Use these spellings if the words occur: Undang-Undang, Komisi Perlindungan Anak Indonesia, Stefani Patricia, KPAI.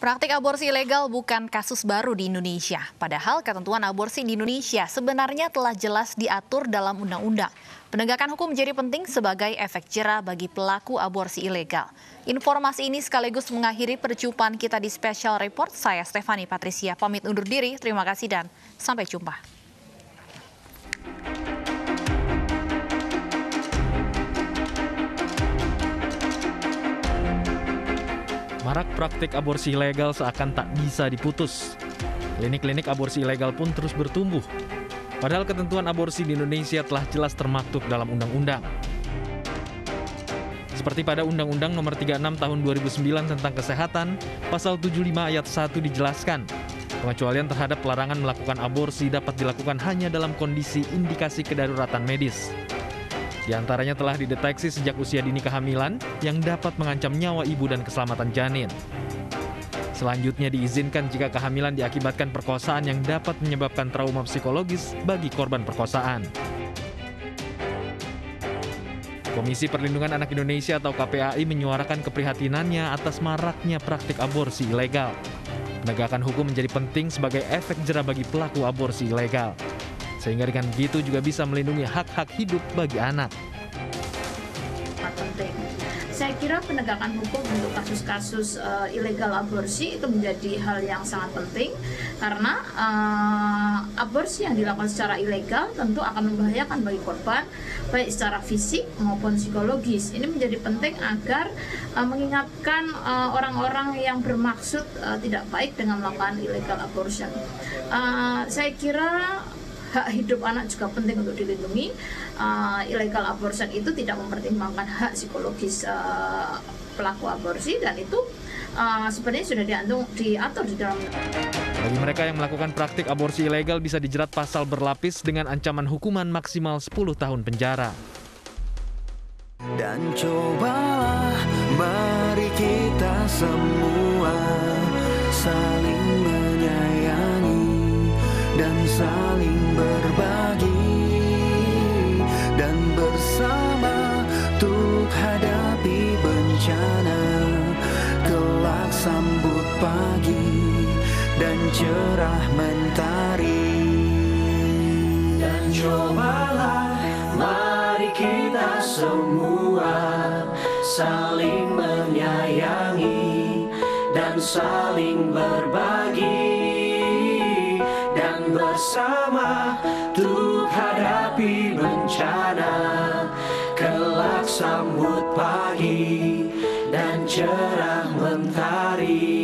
Praktik aborsi ilegal bukan kasus baru di Indonesia. Padahal ketentuan aborsi di Indonesia sebenarnya telah jelas diatur dalam undang-undang. Penegakan hukum menjadi penting sebagai efek jera bagi pelaku aborsi ilegal. Informasi ini sekaligus mengakhiri perjumpaan kita di Special Report. Saya Stefani Patricia, pamit undur diri. Terima kasih dan sampai jumpa. Marak praktik aborsi ilegal seakan tak bisa diputus. Klinik-klinik aborsi ilegal pun terus bertumbuh. Padahal ketentuan aborsi di Indonesia telah jelas termaktub dalam undang-undang. Seperti pada Undang-Undang Nomor 36 Tahun 2009 tentang Kesehatan, Pasal 75 Ayat 1 dijelaskan, pengecualian terhadap larangan melakukan aborsi dapat dilakukan hanya dalam kondisi indikasi kedaruratan medis. Di antaranya telah dideteksi sejak usia dini kehamilan yang dapat mengancam nyawa ibu dan keselamatan janin. Selanjutnya diizinkan jika kehamilan diakibatkan perkosaan yang dapat menyebabkan trauma psikologis bagi korban perkosaan. Komisi Perlindungan Anak Indonesia atau KPAI menyuarakan keprihatinannya atas maraknya praktik aborsi ilegal. Penegakan hukum menjadi penting sebagai efek jera bagi pelaku aborsi ilegal. Sehingga dengan begitu juga bisa melindungi hak-hak hidup bagi anak. Penting. Saya kira penegakan hukum untuk kasus-kasus ilegal aborsi itu menjadi hal yang sangat penting karena aborsi yang dilakukan secara ilegal tentu akan membahayakan bagi korban baik secara fisik maupun psikologis. Ini menjadi penting agar mengingatkan orang-orang yang bermaksud tidak baik dengan melakukan illegal abortion. Saya kira hak hidup anak juga penting untuk dilindungi. Illegal abortion itu tidak mempertimbangkan hak psikologis pelaku aborsi dan itu sebenarnya sudah diatur di dalam. Bagi mereka yang melakukan praktik aborsi ilegal bisa dijerat pasal berlapis dengan ancaman hukuman maksimal 10 tahun penjara. Dan cobalah mari kita semua saling menyayangi dan saling berbagi dan bersama untuk hadapi bencana kelak sambut pagi dan cerah mentari dan cobalah mari kita semua saling menyayangi dan saling berbagi dan bersama untuk hadapi bencana kelak sambut pagi dan cerah mentari.